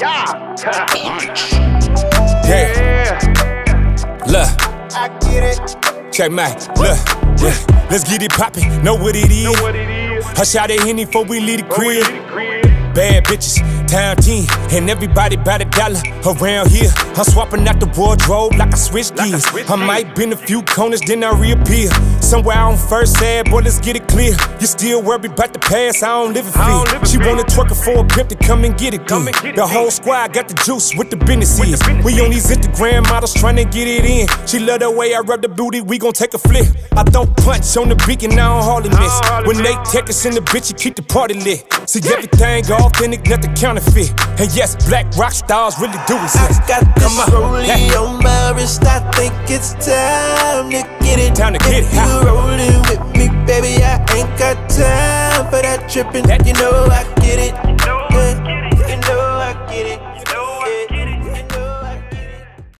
Yeah. Yeah. Look. I get it. Check my look. Yeah. Let's get it poppin'. Know what it is. Hush out that Henny before we leave the crib. Bad bitches, time 10, and everybody by the dollar around here. I'm swapping out the wardrobe like I switch gears. I might bend a few corners, then I reappear. Somewhere on First Ave, boy, let's get it clear. You still worried about the past, I don't live in fear. She wanna twerkin' for a pimp to come and get it good. The whole squad got the juice, what the business is. We on these Instagram models tryna get it in. She love the way I rub the booty, we gon' take a flip. I don't punch on the beat and I don't hardly miss. When they take us in the bitch, you keep the party lit. See, everything authentic, nothing counterfeit. And yes, black rock stars really do exist. I got this rolling on my wrist, I think it's time to get it. Time to get it. You rolling with me, baby, I ain't got time for that tripping. You know I get it.